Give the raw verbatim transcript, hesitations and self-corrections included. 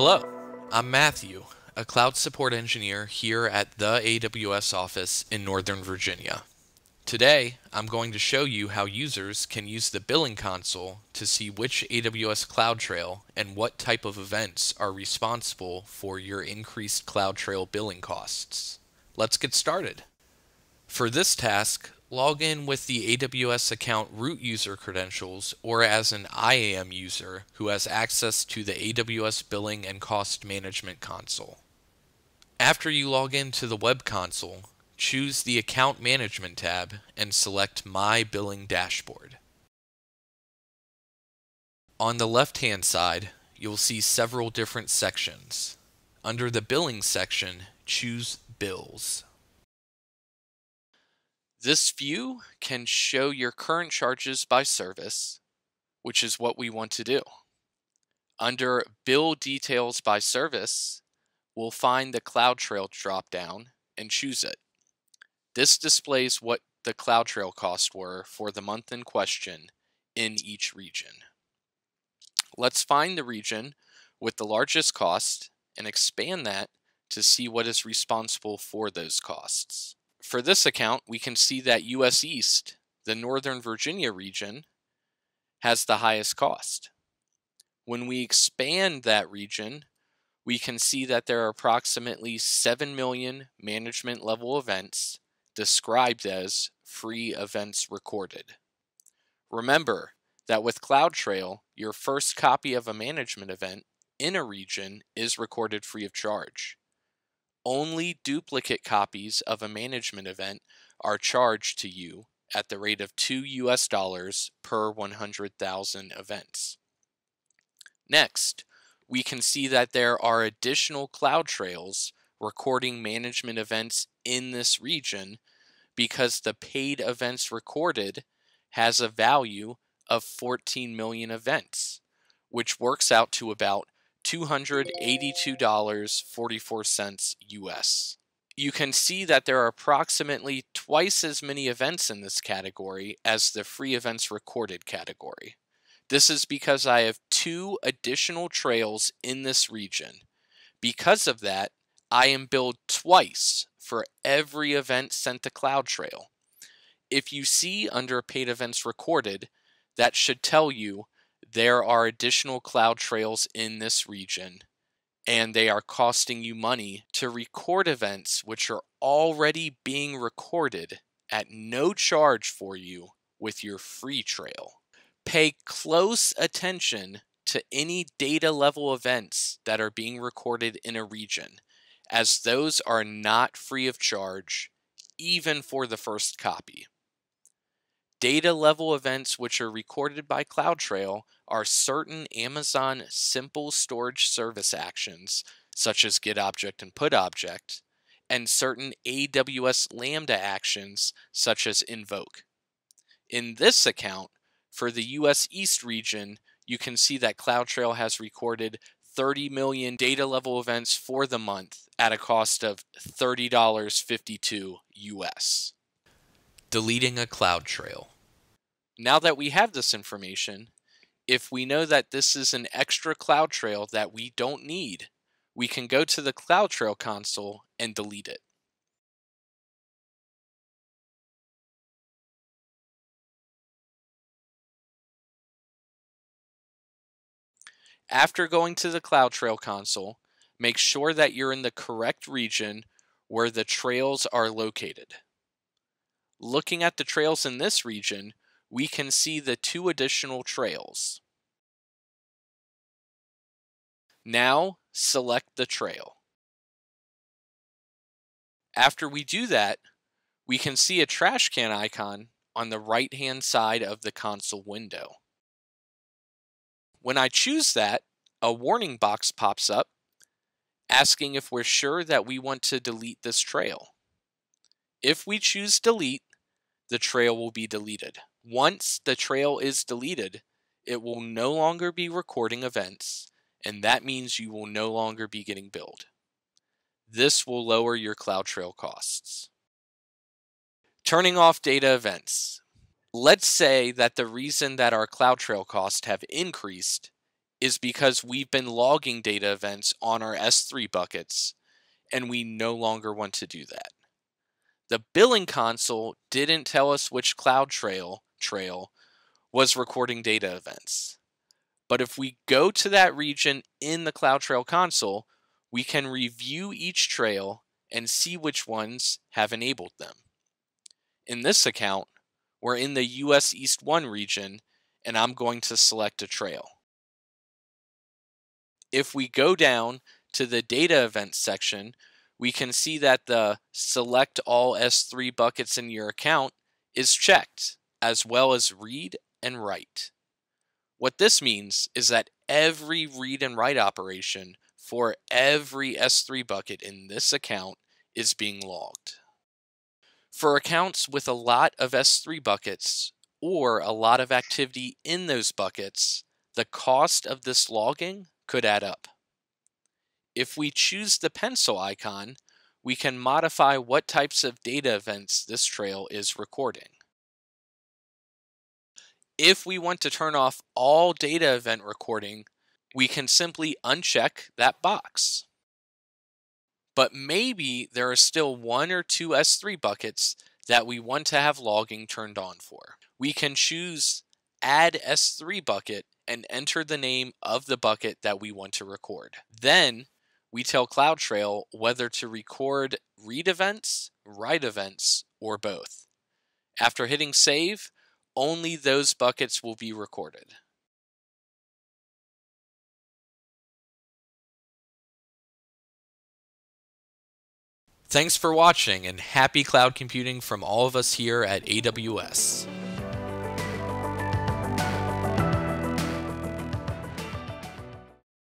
Hello, I'm Matthew, a cloud support engineer here at the A W S office in Northern Virginia. Today, I'm going to show you how users can use the billing console to see which A W S CloudTrail and what type of events are responsible for your increased CloudTrail billing costs. Let's get started. For this task, log in with the A W S account root user credentials or as an I A M user who has access to the A W S Billing and Cost Management console. After you log in to the web console, choose the Account Management tab and select My Billing Dashboard. On the left-hand side, you'll see several different sections. Under the Billing section, choose Bills. This view can show your current charges by service, which is what we want to do. Under Bill Details by Service, we'll find the CloudTrail dropdown and choose it. This displays what the CloudTrail costs were for the month in question in each region. Let's find the region with the largest cost and expand that to see what is responsible for those costs. For this account, we can see that U S East, the Northern Virginia region, has the highest cost. When we expand that region, we can see that there are approximately seven million management level events described as free events recorded. Remember that with CloudTrail, your first copy of a management event in a region is recorded free of charge. Only duplicate copies of a management event are charged to you at the rate of two U S dollars per one hundred thousand events. Next, we can see that there are additional CloudTrails recording management events in this region because the paid events recorded has a value of fourteen million events, which works out to about two hundred eighty-two dollars and forty-four cents U S. You can see that there are approximately twice as many events in this category as the free events recorded category. This is because I have two additional trails in this region. Because of that, I am billed twice for every event sent to CloudTrail. If you see under paid events recorded, that should tell you there are additional CloudTrails in this region, and they are costing you money to record events which are already being recorded at no charge for you with your free trail. Pay close attention to any data level events that are being recorded in a region, as those are not free of charge, even for the first copy. Data level events which are recorded by CloudTrail are certain Amazon simple storage service actions, such as GetObject and PutObject, and certain A W S Lambda actions, such as Invoke. In this account, for the U S East region, you can see that CloudTrail has recorded thirty million data level events for the month at a cost of thirty dollars and fifty-two cents U S. Deleting a CloudTrail. Now that we have this information, if we know that this is an extra CloudTrail that we don't need, we can go to the CloudTrail console and delete it. After going to the CloudTrail console, make sure that you're in the correct region where the trails are located. Looking at the trails in this region, we can see the two additional trails. Now, select the trail. After we do that, we can see a trash can icon on the right-hand side of the console window. When I choose that, a warning box pops up asking if we're sure that we want to delete this trail. If we choose delete, the trail will be deleted. Once the trail is deleted, it will no longer be recording events, and that means you will no longer be getting billed. This will lower your CloudTrail costs. Turning off data events. Let's say that the reason that our CloudTrail costs have increased is because we've been logging data events on our S three buckets, and we no longer want to do that. The billing console didn't tell us which CloudTrail trail was recording data events. But if we go to that region in the CloudTrail console, we can review each trail and see which ones have enabled them. In this account, we're in the U S East one region, and I'm going to select a trail. If we go down to the data events section, we can see that the select all S three buckets in your account is checked, as well as read and write. What this means is that every read and write operation for every S three bucket in this account is being logged. For accounts with a lot of S three buckets or a lot of activity in those buckets, the cost of this logging could add up. If we choose the pencil icon, we can modify what types of data events this trail is recording. If we want to turn off all data event recording, we can simply uncheck that box. But maybe there are still one or two S three buckets that we want to have logging turned on for. We can choose Add S three Bucket and enter the name of the bucket that we want to record. Then, we tell CloudTrail whether to record read events, write events, or both. After hitting save, only those buckets will be recorded. Thanks for watching, and happy cloud computing from all of us here at A W S.